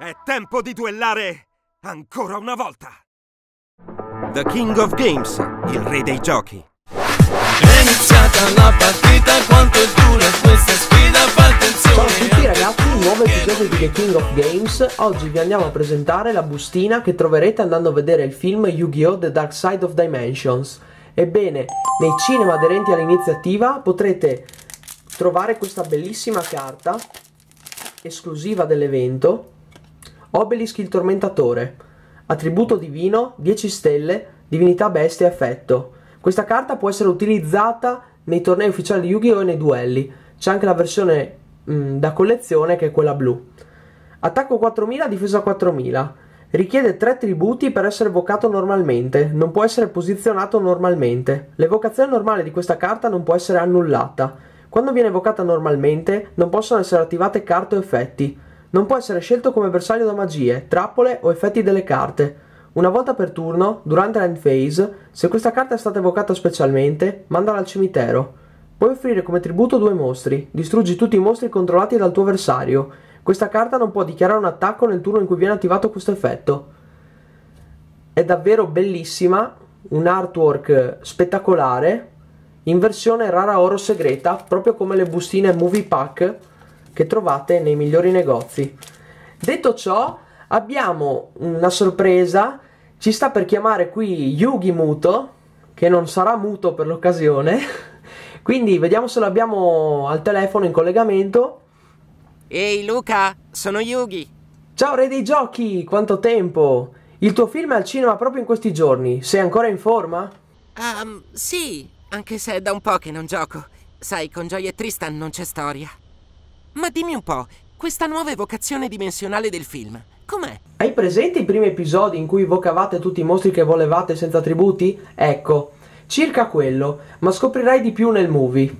È tempo di duellare ancora una volta! The King of Games, il re dei giochi. È iniziata la partita, quanto dura questa sfida, fa attenzione! Ciao a tutti ragazzi, nuovo episodio di The King of Games. Oggi vi andiamo a presentare la bustina che troverete andando a vedere il film Yu-Gi-Oh! The Dark Side of Dimensions. Ebbene, nei cinema aderenti all'iniziativa potrete trovare questa bellissima carta esclusiva dell'evento, Obelisk il Tormentatore, attributo divino, 10 stelle, divinità bestia e affetto. Questa carta può essere utilizzata nei tornei ufficiali di Yu-Gi-Oh! E nei duelli. C'è anche la versione da collezione che è quella blu. Attacco 4000, difesa 4000. Richiede 3 tributi per essere evocato normalmente, non può essere posizionato normalmente. L'evocazione normale di questa carta non può essere annullata. Quando viene evocata normalmente non possono essere attivate carte o effetti. Non può essere scelto come bersaglio da magie, trappole o effetti delle carte. Una volta per turno, durante l'end phase, se questa carta è stata evocata specialmente, mandala al cimitero. Puoi offrire come tributo 2 mostri, distruggi tutti i mostri controllati dal tuo avversario. Questa carta non può dichiarare un attacco nel turno in cui viene attivato questo effetto. È davvero bellissima, un artwork spettacolare, in versione rara oro segreta, proprio come le bustine Movie Pack che trovate nei migliori negozi. Detto ciò, abbiamo una sorpresa, ci sta per chiamare qui Yugi Muto, che non sarà muto per l'occasione, quindi vediamo se l'abbiamo al telefono in collegamento. Ehi Luca, sono Yugi. Ciao re dei giochi, quanto tempo! Il tuo film è al cinema proprio in questi giorni, sei ancora in forma? Sì, anche se è da un po' che non gioco, sai, con Gioia e Tristan non c'è storia. Ma dimmi un po', questa nuova evocazione dimensionale del film, com'è? Hai presente i primi episodi in cui evocavate tutti i mostri che volevate senza tributi? Ecco, circa quello, ma scoprirai di più nel movie.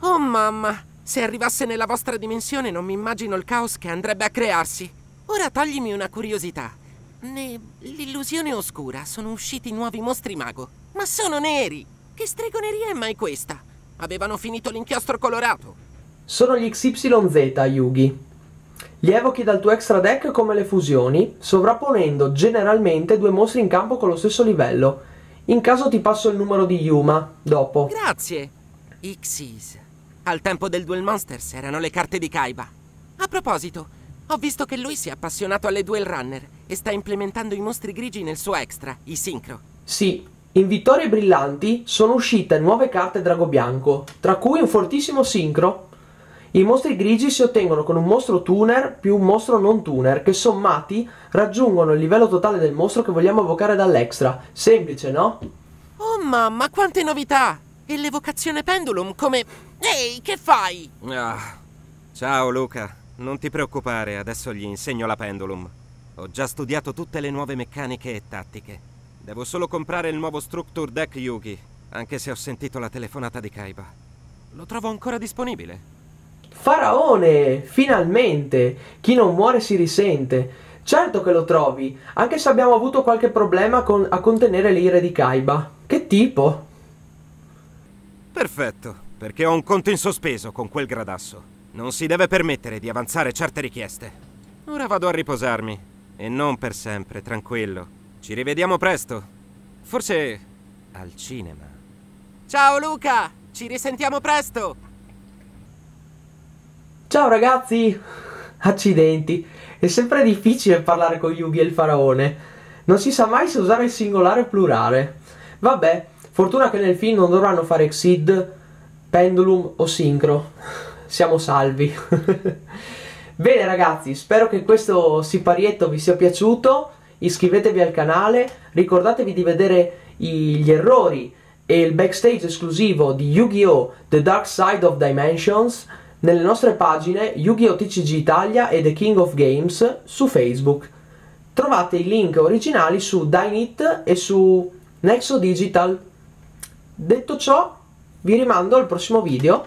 Oh mamma, se arrivasse nella vostra dimensione non mi immagino il caos che andrebbe a crearsi. Ora toglimi una curiosità. Nell'illusione oscura sono usciti nuovi mostri mago, ma sono neri! Che stregoneria è mai questa? Avevano finito l'inchiostro colorato. Sono gli XYZ, Yugi. Li evochi dal tuo extra deck come le fusioni, sovrapponendo generalmente 2 mostri in campo con lo stesso livello. In caso ti passo il numero di Yuma, dopo. Grazie! Xyz. Al tempo del Duel Monsters erano le carte di Kaiba. A proposito, ho visto che lui si è appassionato alle Duel Runner e sta implementando i mostri grigi nel suo extra, i Synchro. Sì. In Vittorie Brillanti sono uscite nuove carte Drago Bianco, tra cui un fortissimo Synchro. I mostri grigi si ottengono con un mostro tuner più un mostro non tuner, che sommati raggiungono il livello totale del mostro che vogliamo evocare dall'extra. Semplice, no? Oh mamma, quante novità! E l'evocazione pendulum come... Ehi, che fai? Ah, ciao Luca, non ti preoccupare, adesso gli insegno la pendulum. Ho già studiato tutte le nuove meccaniche e tattiche. Devo solo comprare il nuovo Structure Deck Yugi, anche se ho sentito la telefonata di Kaiba. Lo trovo ancora disponibile? Faraone, finalmente! Chi non muore si risente. Certo che lo trovi, anche se abbiamo avuto qualche problema a contenere le ire di Kaiba. Che tipo? Perfetto, perché ho un conto in sospeso con quel gradasso. Non si deve permettere di avanzare certe richieste. Ora vado a riposarmi. E non per sempre, tranquillo. Ci rivediamo presto. Forse... al cinema. Ciao Luca! Ci risentiamo presto! Ciao ragazzi! Accidenti, è sempre difficile parlare con Yugi e il faraone. Non si sa mai se usare il singolare o plurale. Vabbè, fortuna che nel film non dovranno fare Xyz, Pendulum o Synchro. Siamo salvi. Bene ragazzi, spero che questo siparietto vi sia piaciuto. Iscrivetevi al canale, ricordatevi di vedere gli errori e il backstage esclusivo di Yu-Gi-Oh! The Dark Side of Dimensions nelle nostre pagine Yu-Gi-Oh! TCG Italia e The King of Games su Facebook. Trovate i link originali su Dynit e su Nexo Digital. Detto ciò, vi rimando al prossimo video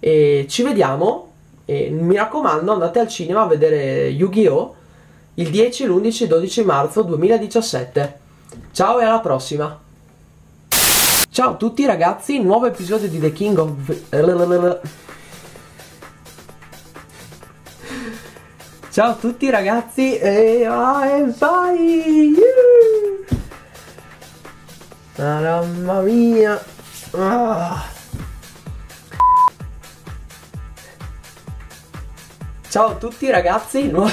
e ci vediamo. E mi raccomando, andate al cinema a vedere Yu-Gi-Oh! il 10, l'11 e 12 marzo 2017. Ciao e alla prossima! Ciao a tutti ragazzi, nuovo episodio di The King of... Ciao a tutti ragazzi e vai! Mamma mia! Ah. Ciao a tutti ragazzi! No.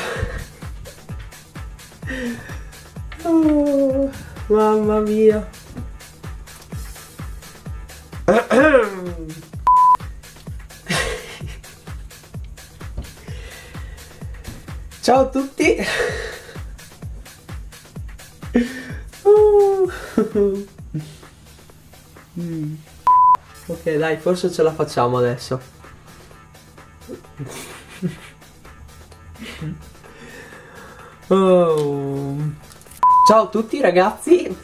Oh, mamma mia! Ciao a tutti! Ok dai, forse ce la facciamo adesso. Oh. Ciao a tutti ragazzi!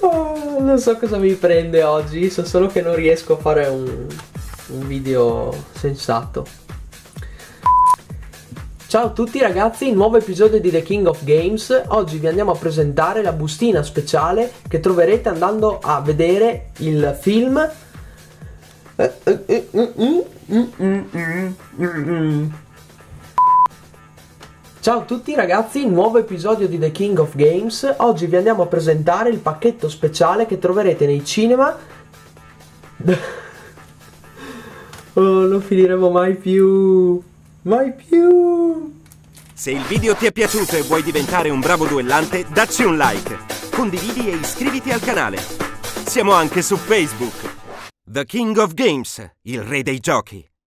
Oh, non so cosa mi prende oggi, so solo che non riesco a fare un video sensato. Ciao a tutti ragazzi, nuovo episodio di The King of Games. Oggi vi andiamo a presentare la bustina speciale che troverete andando a vedere il film Ciao a tutti ragazzi, nuovo episodio di The King of Games. Oggi vi andiamo a presentare il pacchetto speciale che troverete nei cinema. Oh, non finiremo mai più. Mai più. Se il video ti è piaciuto e vuoi diventare un bravo duellante, dacci un like, condividi e iscriviti al canale. Siamo anche su Facebook. The King of Games, il re dei giochi.